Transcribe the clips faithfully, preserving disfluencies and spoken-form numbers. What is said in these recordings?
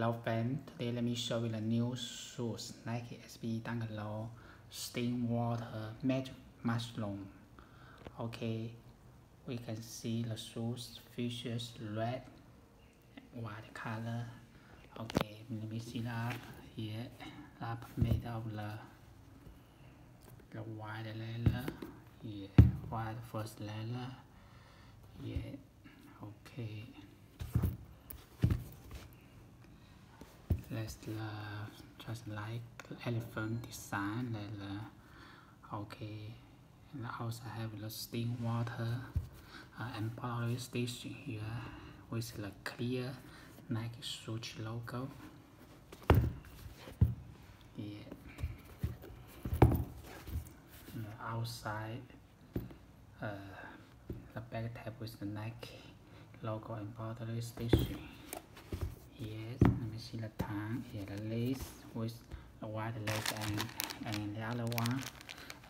Hello friend, today let me show you the new shoes, Nike S B Dunk Low Stingwater Magic Mushroom. Okay, we can see the shoes features red and white color. Okay, let me see that here, that made of the, the white leather, yeah, white first leather, yeah, okay. Let's uh, just like elephant design. Uh, okay, and I also have the steam water uh, embroidery station here with the clear Nike swoosh logo. Yeah, and the outside uh, the back tab with the Nike logo embroidery station. Yes, let me see the tongue, yeah, the lace with the white lace and, and the other one,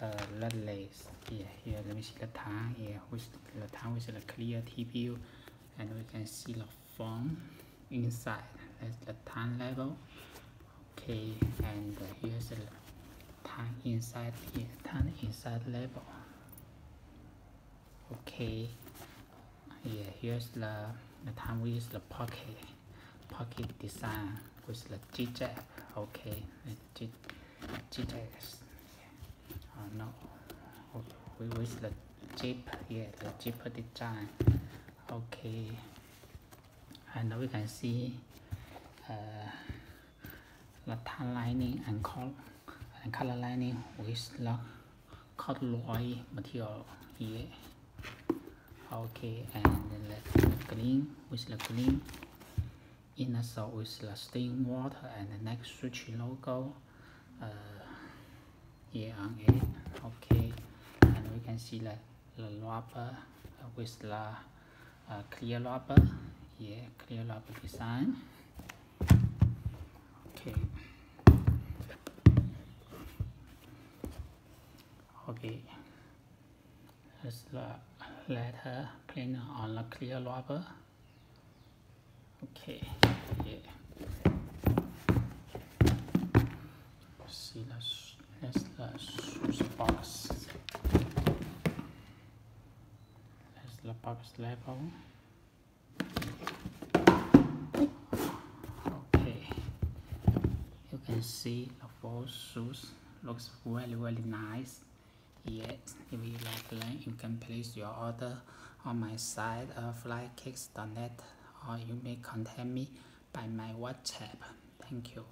uh, red lace. Yeah, here, let me see the tongue, yeah, with the tongue with the clear T P U, and we can see the foam inside. That's the tongue level. Okay, and uh, here's the tongue inside, here, tongue inside level. Okay, yeah, here's the, the tongue with the pocket. Pocket design with the G J S, okay, the G J S, oh no, okay. With the zip, yeah, the zip design, okay, and we can see uh, the tan lining and color, and color lining with the corduroy material here, okay, and the, the green with the green. Inner sole with the Stingwater and the Nike swoosh logo uh, here on it. Okay, and we can see the, the rubber with the uh, clear rubber, yeah, clear rubber design. Okay, okay, that's the letter printed on the clear rubber. Okay, yeah. Let's see the that's the shoes box. That's the box level. Okay, you can see the four shoes looks really really nice. Yes, if you like them, you can place your order on my site, airflykicks dot net. Or you may contact me by my WhatsApp. Thank you.